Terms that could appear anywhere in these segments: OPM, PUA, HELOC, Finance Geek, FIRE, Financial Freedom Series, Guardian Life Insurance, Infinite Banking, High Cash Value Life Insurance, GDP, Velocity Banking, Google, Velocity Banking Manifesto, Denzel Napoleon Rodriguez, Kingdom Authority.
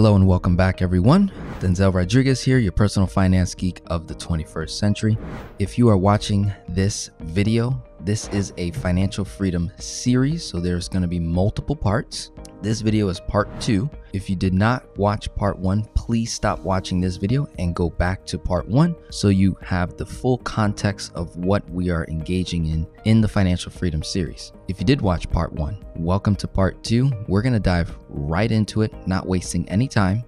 Hello and welcome back, everyone. Denzel Rodriguez here, your personal finance geek of the 21st century. If you are watching this video, this is a Financial Freedom Series, so there's going to be multiple parts. This video is part 2. If you did not watch part 1, please stop watching this video and go back to part 1 so you have the full context of what we are engaging in the Financial Freedom Series. If you did watch part 1, welcome to part 2. We're going to dive right into it, not wasting any time.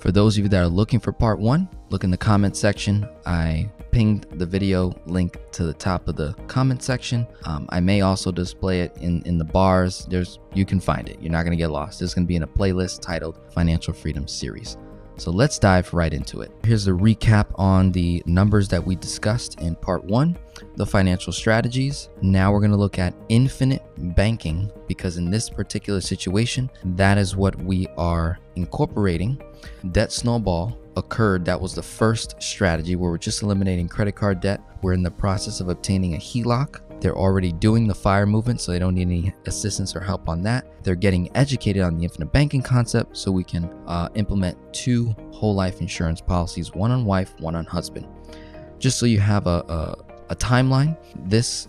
For those of you that are looking for part 1, look in the comment section. I pinged the video link to the top of the comment section. I may also display it in the bars. You can find it. You're not going to get lost. It's going to be in a playlist titled Financial Freedom Series. So let's dive right into it. Here's a recap on the numbers that we discussed in part 1, the financial strategies. Now we're going to look at infinite banking, because in this particular situation, that is what we are incorporating. Debt snowball occurred. That was the first strategy where we're just eliminating credit card debt. We're in the process of obtaining a HELOC. They're already doing the FIRE movement, so they don't need any assistance or help on that. They're getting educated on the infinite banking concept, so we can implement 2 whole life insurance policies, one on wife, one on husband. Just so you have a timeline, this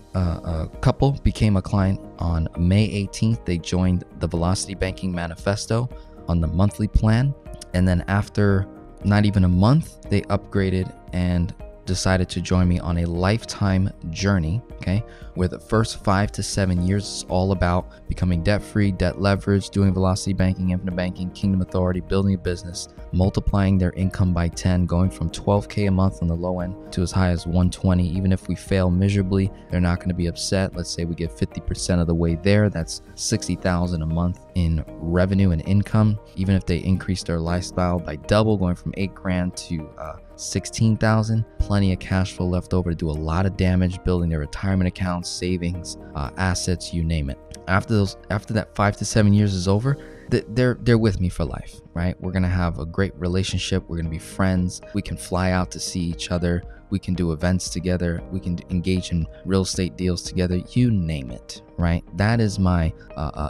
couple became a client on May 18th. They joined the Velocity Banking Manifesto on the monthly plan. And then after not even a month, they upgraded and decided to join me on a lifetime journey, okay? Where the first 5 to 7 years is all about becoming debt-free, debt leverage, doing velocity banking, infinite banking, Kingdom Authority, building a business, multiplying their income by 10, going from 12K a month on the low end to as high as 120. Even if we fail miserably, they're not gonna be upset. Let's say we get 50% of the way there, that's 60,000 a month in revenue and income. Even if they increase their lifestyle by double, going from 8 grand to 16,000, plenty of cash flow left over to do a lot of damage, building their retirement accounts, savings, assets, you name it. After that 5 to 7 years is over, they're with me for life, right? We're gonna have a great relationship. We're gonna be friends. We can fly out to see each other. We can do events together. We can engage in real estate deals together. You name it, right? That is my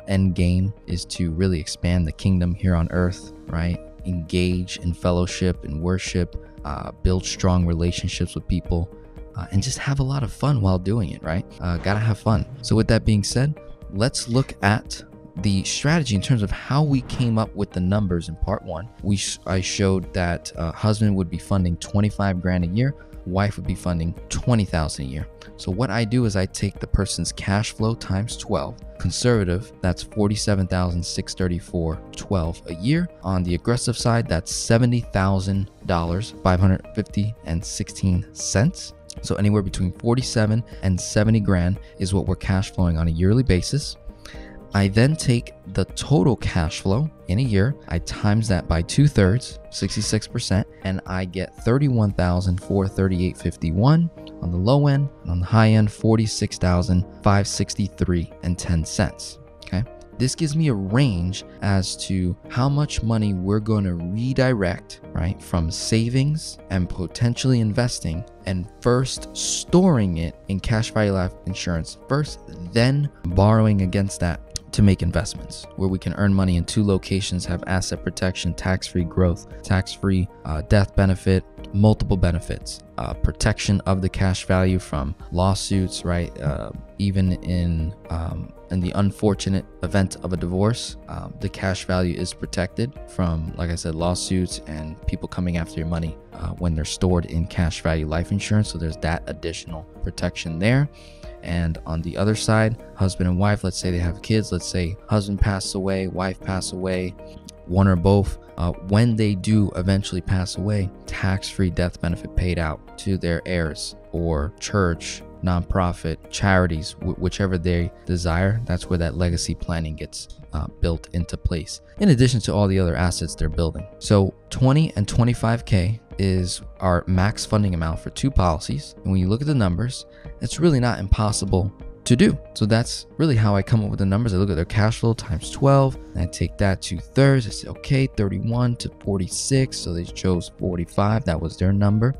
end game, is to really expand the kingdom here on earth, right? Engage in fellowship and worship, build strong relationships with people, and just have a lot of fun while doing it, right? Gotta have fun. So with that being said, let's look at the strategy in terms of how we came up with the numbers in part 1. I showed that husband would be funding 25 grand a year, wife would be funding 20,000 a year. So what I do is I take the person's cash flow times 12, conservative, that's 47,634 12 a year. On the aggressive side, that's $70,550.16. So anywhere between 47 and 70 grand is what we're cash flowing on a yearly basis. I then take the total cash flow in a year, I times that by 2/3, 66%, and I get $31,438.51 on the low end, and on the high end, $46,563.10. Okay. This gives me a range as to how much money we're going to redirect, right, from savings and potentially investing, and first storing it in cash value life insurance first, then borrowing against that to make investments where we can earn money in 2 locations, have asset protection, tax-free growth, tax-free death benefit, multiple benefits, protection of the cash value from lawsuits, right? Even in the unfortunate event of a divorce, the cash value is protected from, like I said, lawsuits and people coming after your money when they're stored in cash value life insurance. So there's that additional protection there. And on the other side, husband and wife, let's say they have kids, let's say husband passed away, wife passed away, one or both. When they do eventually pass away, tax-free death benefit paid out to their heirs or church, nonprofit, charities, whichever they desire. That's where that legacy planning gets built into place, in addition to all the other assets they're building. So 20 and 25K is our max funding amount for 2 policies. And when you look at the numbers, it's really not impossible to do. So that's really how I come up with the numbers. I look at their cash flow times 12, and I take that 2/3. I say, okay, 31 to 46. So they chose 45. That was their number.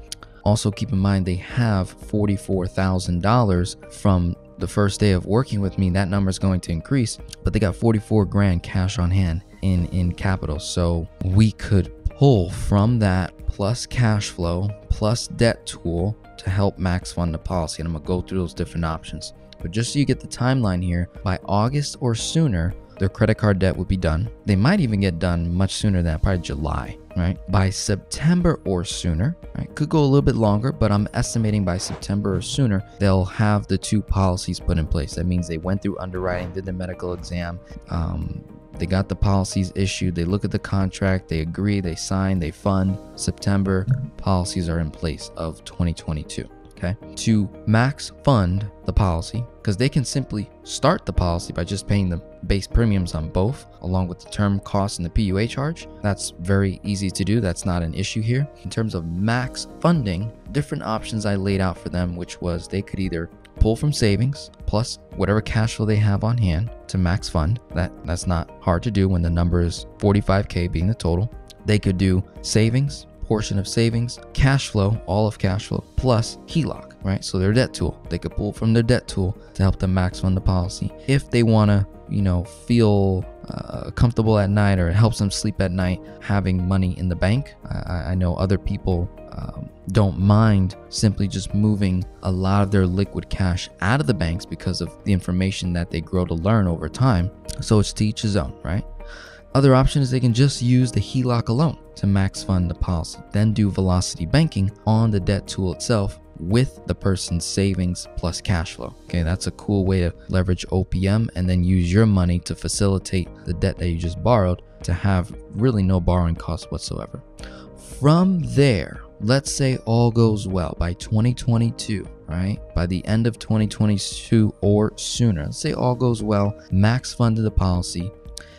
Also keep in mind, they have $44,000 from the first day of working with me. That number is going to increase, but they got 44 grand cash on hand in capital. So we could pull from that plus cash flow plus debt tool to help max fund the policy. And I'm gonna go through those different options. But just so you get the timeline here, by August or sooner, their credit card debt would be done. They might even get done much sooner than that, probably July, right? By September or sooner, right? Could go a little bit longer, but I'm estimating by September or sooner, they'll have the two policies put in place. That means they went through underwriting, did the medical exam, they got the policies issued, they look at the contract, they agree, they sign, they fund. September policies are in place of 2022. Okay. To max fund the policy, because they can simply start the policy by just paying the base premiums on both, along with the term cost and the PUA charge. That's very easy to do. That's not an issue here. In terms of max funding, different options I laid out for them, which was they could either pull from savings plus whatever cash flow they have on hand to max fund. That's not hard to do when the number is 45K being the total. They could do savings, portion of savings, cash flow, all of cash flow, plus HELOC, right? So their debt tool, they could pull from their debt tool to help them max fund the policy. If they want to, you know, feel comfortable at night, or it helps them sleep at night having money in the bank. I know other people don't mind simply just moving a lot of their liquid cash out of the banks because of the information that they grow to learn over time. So it's to each his own, right? Other option is they can just use the HELOC alone to max fund the policy, then do velocity banking on the debt tool itself with the person's savings plus cash flow. Okay, that's a cool way to leverage OPM and then use your money to facilitate the debt that you just borrowed to have really no borrowing costs whatsoever. From there, let's say all goes well by 2022, right? By the end of 2022 or sooner, let's say all goes well, max funded the policy,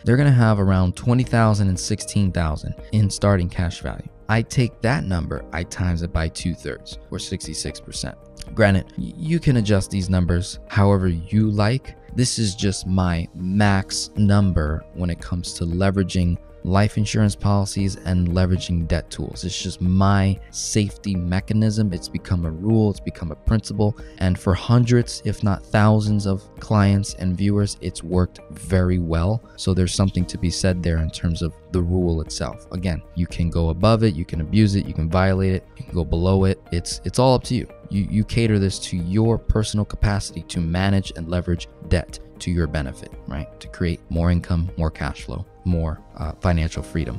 they're going to have around $20,000 and $16,000 in starting cash value. I take that number, I times it by 2/3 or 66%. Granted, you can adjust these numbers however you like. This is just my max number when it comes to leveraging life insurance policies and leveraging debt tools. It's just my safety mechanism. It's become a rule, it's become a principle. And for hundreds, if not thousands of clients and viewers, it's worked very well. So there's something to be said there in terms of the rule itself. Again, you can go above it, you can abuse it, you can violate it, you can go below it. It's all up to you. You cater this to your personal capacity to manage and leverage debt to your benefit, right? To create more income, more cash flow, more financial freedom.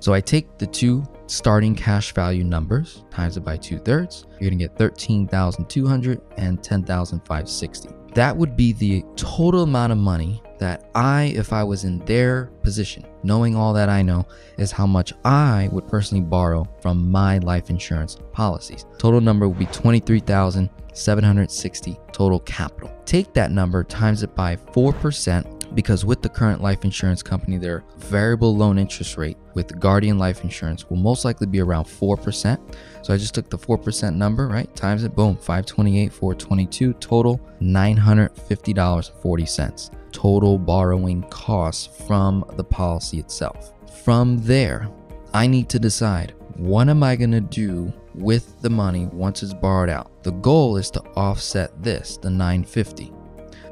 So I take the two starting cash value numbers, times it by 2/3, you're gonna get $13,200 and $10,560. That would be the total amount of money that I, if I was in their position, knowing all that I know, is how much I would personally borrow from my life insurance policies. Total number would be $23,760 total capital. Take that number, times it by 4%, because with the current life insurance company, their variable loan interest rate with Guardian Life Insurance will most likely be around 4%. So I just took the 4% number, right? Times it, boom, 528, 422, total $950.40. Total borrowing costs from the policy itself. From there, I need to decide, what am I gonna do with the money once it's borrowed out? The goal is to offset this, the $950.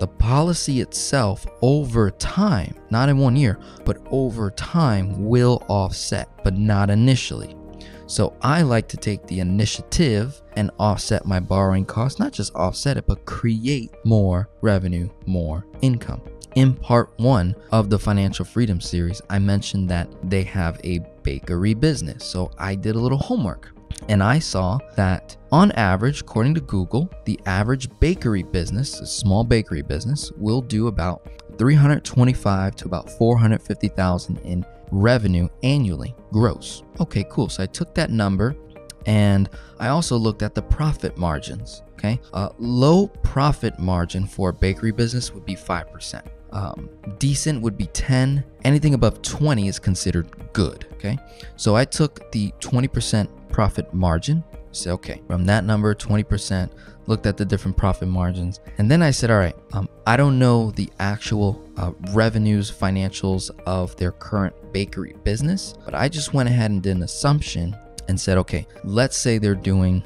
The policy itself over time, not in 1 year, but over time will offset, but not initially. So I like to take the initiative and offset my borrowing costs, not just offset it, but create more revenue, more income. In part 1 of the Financial Freedom Series, I mentioned that they have a bakery business. So I did a little homework and I saw that on average, according to Google, the average bakery business, a small bakery business, will do about $325,000 to about $450,000 in revenue annually gross. Okay, cool. So I took that number and I also looked at the profit margins. Okay, low profit margin for a bakery business would be 5%. Decent would be 10. Anything above 20 is considered good. Okay, so I took the 20% profit margin. Say, okay, from that number, 20%, looked at the different profit margins. And then I said, all right, I don't know the actual revenues, financials of their current bakery business, but I just went ahead and did an assumption and said, okay, let's say they're doing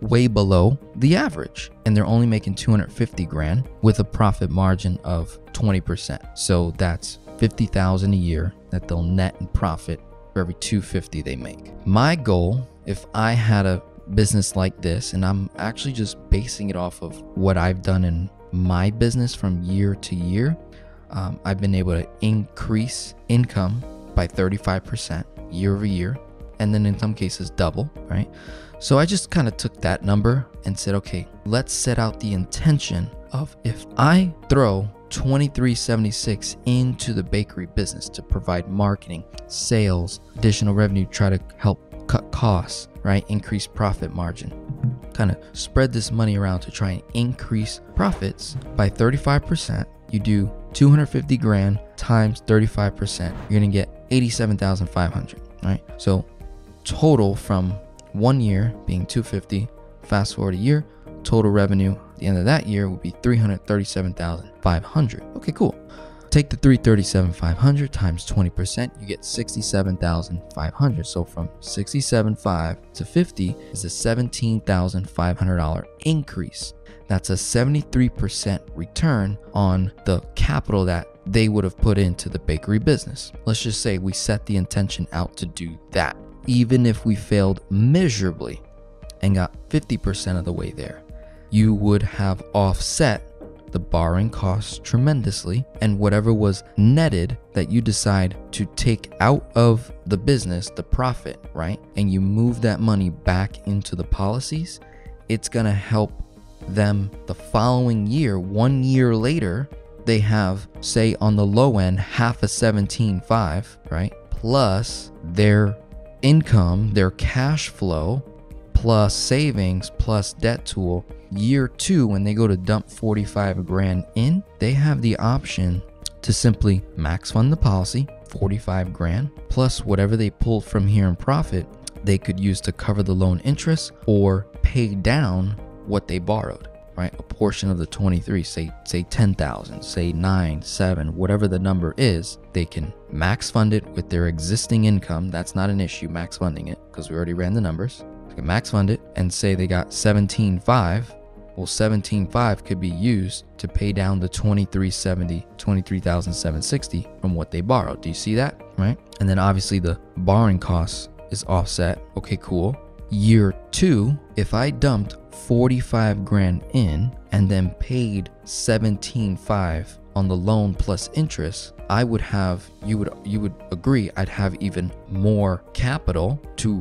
way below the average and they're only making $250,000 with a profit margin of 20%. So that's $50,000 a year that they'll net and profit for every $250 they make. My goal, if I had a business like this, and I'm actually just basing it off of what I've done in my business from year to year, I've been able to increase income by 35% year over year, and then in some cases double, right? So I just kind of took that number and said, okay, let's set out the intention of, if I throw $23.76 into the bakery business to provide marketing, sales, additional revenue, try to help cut costs, right? Increase profit margin, kind of spread this money around to try and increase profits by 35%. You do 250 grand times 35%, you're gonna get 87,500, right? So total from 1 year being 250, fast forward a year, total revenue at the end of that year would be 337,500. Okay, cool. Take the 337,500 times 20%, you get 67,500. So from 67,500 to 50 is a $17,500 increase. That's a 73% return on the capital that they would have put into the bakery business. Let's just say we set the intention out to do that. Even if we failed miserably and got 50% of the way there, you would have offset the borrowing costs tremendously, and whatever was netted that you decide to take out of the business, the profit, right? And you move that money back into the policies, it's gonna help them the following year. 1 year later, they have, say on the low end, half a 17,500, right? Plus their income, their cash flow, plus savings, plus debt tool. Year two, when they go to dump 45 grand in, they have the option to simply max fund the policy, 45 grand, plus whatever they pull from here in profit, they could use to cover the loan interest or pay down what they borrowed, right? A portion of the 23, say 10,000, say 9, 7, whatever the number is, they can max fund it with their existing income. That's not an issue, max funding it, because we already ran the numbers. They can max fund it and say they got 17,500. Well, 17,500 could be used to pay down the 23,760 from what they borrowed. Do you see that, right? And then obviously the borrowing costs is offset. Okay, cool. Year two, if I dumped 45 grand in and then paid 17,500 on the loan plus interest, I would have, you would agree, I'd have even more capital to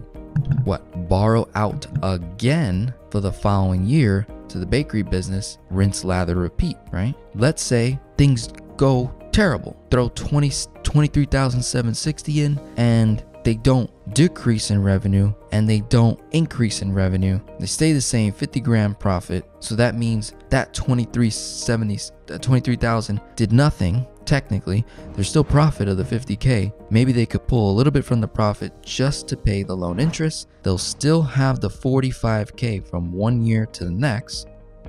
what? Borrow out again for the following year to the bakery business, rinse, lather, repeat, right? Let's say things go terrible, throw 23,760 in, and they don't decrease in revenue and they don't increase in revenue. They stay the same, 50 grand profit. So that means that 23,000 did nothing. Technically, there's still profit of the 50K. Maybe they could pull a little bit from the profit just to pay the loan interest. They'll still have the 45K from 1 year to the next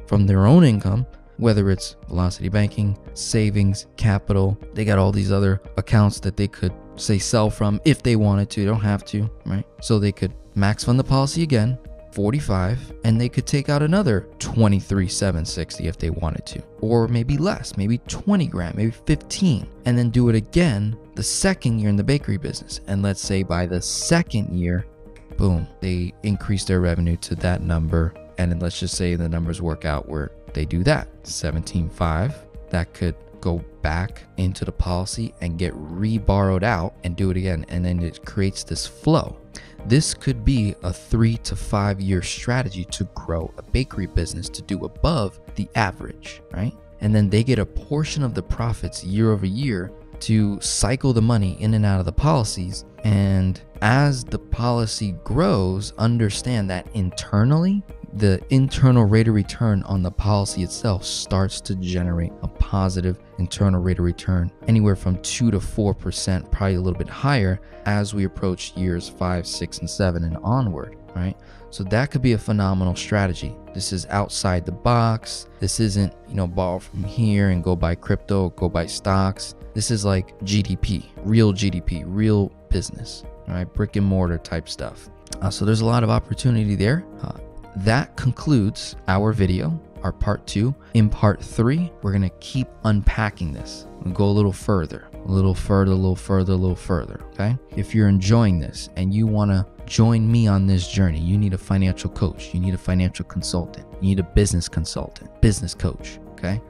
from their own income, whether it's Velocity Banking, savings, capital. They got all these other accounts that they could, say, sell from if they wanted to. They don't have to, right? So they could max fund the policy again, 45, and they could take out another 23,760 if they wanted to, or maybe less, maybe 20 grand, maybe 15, and then do it again the second year in the bakery business. And let's say by the second year, boom, they increase their revenue to that number. And then let's just say the numbers work out where they do that 17,500, that could go back into the policy and get reborrowed out and do it again. And then it creates this flow. This could be a 3 to 5 year strategy to grow a bakery business to do above the average, right? And then they get a portion of the profits year over year to cycle the money in and out of the policies. And as the policy grows, understand that internally, the internal rate of return on the policy itself starts to generate a positive internal rate of return, anywhere from 2 to 4%, probably a little bit higher as we approach years 5, 6, and 7 and onward, right? So that could be a phenomenal strategy. This is outside the box. This isn't, you know, borrow from here and go buy crypto, go buy stocks. This is like GDP, real business, all right? Brick and mortar type stuff. So there's a lot of opportunity there. That concludes our video, our part 2. In part 3, we're going to keep unpacking this and go a little further. a little further, a little further, a little further, okay? If you're enjoying this and you want to join me on this journey, you need a financial coach, you need a financial consultant, you need a business consultant, business coach, okay?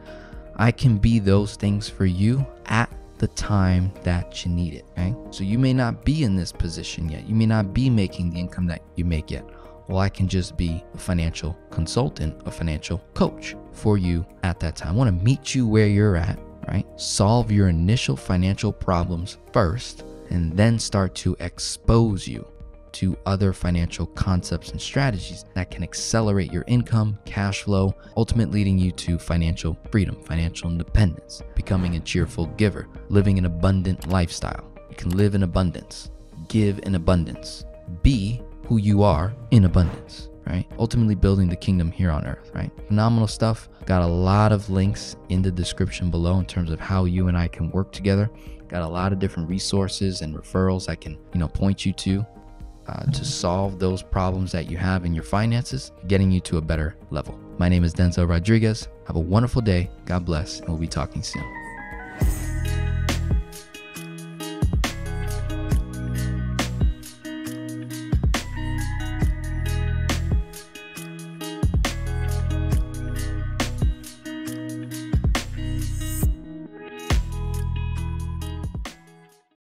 I can be those things for you at the time that you need it, okay? So you may not be in this position yet. You may not be making the income that you make yet. Well, I can just be a financial consultant, a financial coach for you at that time. I want to meet you where you're at, right? Solve your initial financial problems first, and then start to expose you to other financial concepts and strategies that can accelerate your income, cash flow, ultimately leading you to financial freedom, financial independence, becoming a cheerful giver, living an abundant lifestyle. You can live in abundance, give in abundance, be who you are in abundance, right? Ultimately building the kingdom here on earth, right? Phenomenal stuff. Got a lot of links in the description below in terms of how you and I can work together. Got a lot of different resources and referrals I can, point you to solve those problems that you have in your finances, getting you to a better level. My name is Denzel Rodriguez. Have a wonderful day. God bless. And we'll be talking soon.